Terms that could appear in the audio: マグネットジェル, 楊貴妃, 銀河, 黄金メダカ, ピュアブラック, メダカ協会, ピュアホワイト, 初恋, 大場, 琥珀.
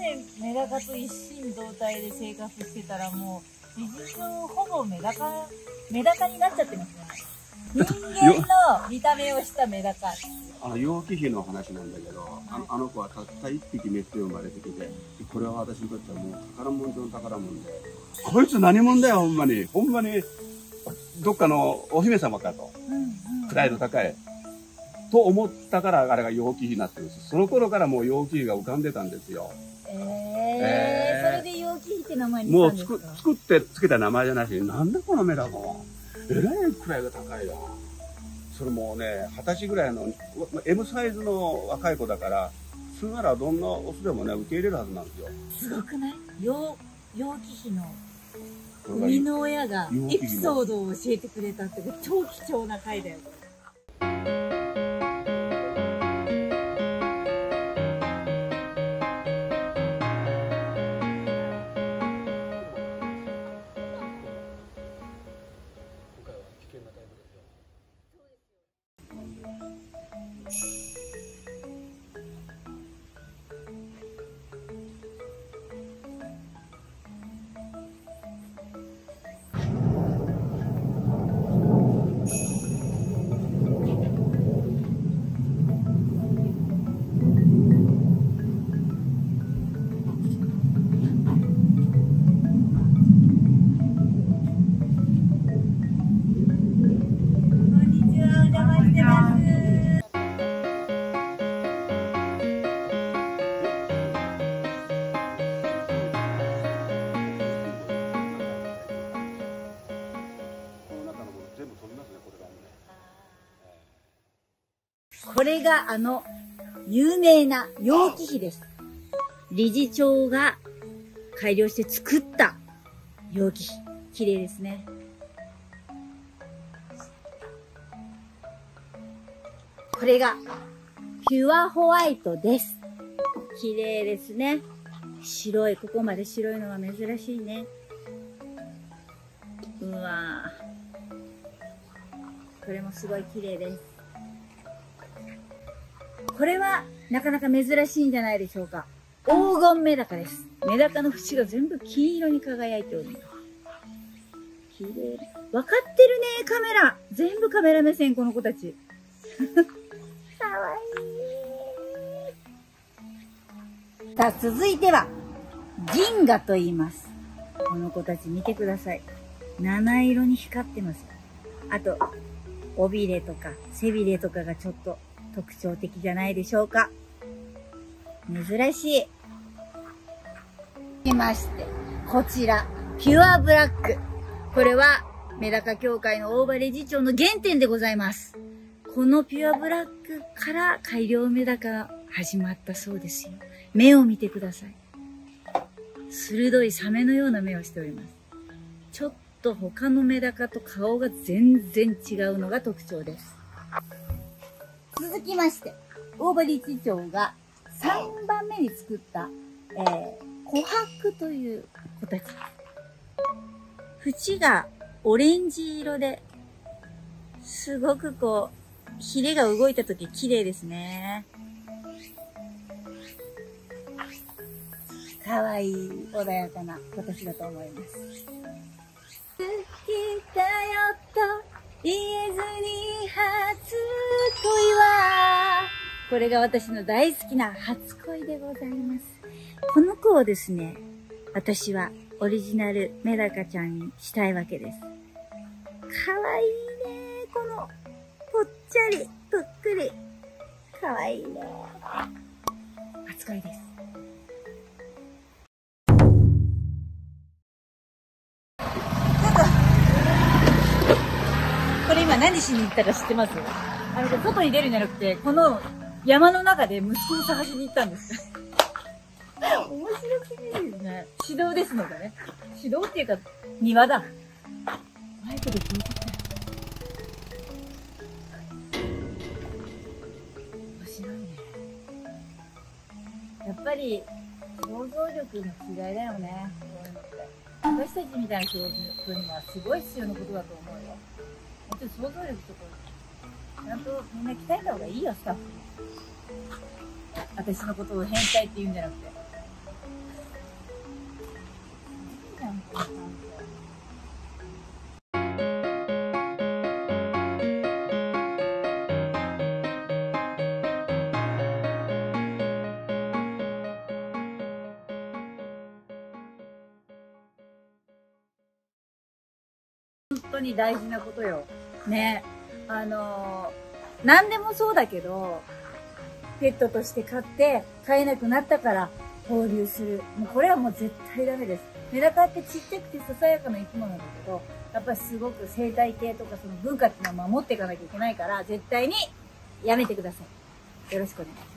でメダカと一心同体で生活してたらもう事実上ほぼメダカになっちゃってますね。人間の見た目をしたメダカ。楊貴妃の話なんだけど、あの子はたった1匹メスで生まれてきて、これは私にとってはもう宝物の宝物で、こいつ何者だよ、ほんまにどっかのお姫様かと、位の高いと思ったから、あれが楊貴妃になってるんです。その頃からもう楊貴妃が浮かんでたんですよ。それで楊貴妃って名前にしたんですか？もうつけた名前じゃないし、なんだこのメダカは、えらい位が高いよ。それもね、20歳ぐらいの M サイズの若い子だから、普通ならどんなオスでもね受け入れるはずなんですよ。すごくない？楊貴妃の生みの親がエピソードを教えてくれたって超貴重な回だよ。これがあの有名な楊貴妃です。理事長が改良して作った楊貴妃。綺麗ですね。これがピュアホワイトです。綺麗ですね。白い、ここまで白いのは珍しいね。うわぁ。これもすごい綺麗です。これはなかなか珍しいんじゃないでしょうか。黄金メダカです。メダカの縁が全部金色に輝いております。綺麗。わかってるね、カメラ。全部カメラ目線、この子たち。かわいい。さあ、続いては、銀河と言います。この子たち見てください。七色に光ってます。あと、尾びれとか背びれとかがちょっと特徴的じゃないでしょうか。珍しい。いまして、こちら、ピュアブラック。これは、メダカ協会の大場理事長の原点でございます。このピュアブラックから改良メダカが始まったそうですよ。目を見てください。鋭いサメのような目をしております。ちょっと他のメダカと顔が全然違うのが特徴です。続きまして、大場理事長が3番目に作った、琥珀という子たち。縁がオレンジ色で、すごくこう、ヒレが動いた時綺麗ですね。かわいい、穏やかな子たちだと思います。好きだよと言えずに初恋は、これが私の大好きな初恋でございます。この子をですね、私はオリジナルメダカちゃんにしたいわけです。かわいいね、このぽっちゃりぷっくり、かわいいね。初恋です。何しに行ったか知ってます？外に出るんじゃなくて、この山の中で息子を探しに行ったんです。面白すぎるよね。指導ですのでね。指導っていうか、庭だ。マイクで聞いてたよ。面白いね。やっぱり、想像力の違いだよね。私たちみたいな教育にはすごい必要なことだと思うよ。想像力とか、ちゃんとみんな鍛えた方がいいよ、スタッフも。私のことを変態って言うんじゃなくて。本当に大事なことよ。ね。何でもそうだけど、ペットとして飼って、飼えなくなったから放流する。もうこれはもう絶対ダメです。メダカってちっちゃくてささやかな生き物だけど、やっぱりすごく生態系とかその文化っていうのは守っていかなきゃいけないから、絶対にやめてください。よろしくお願いします。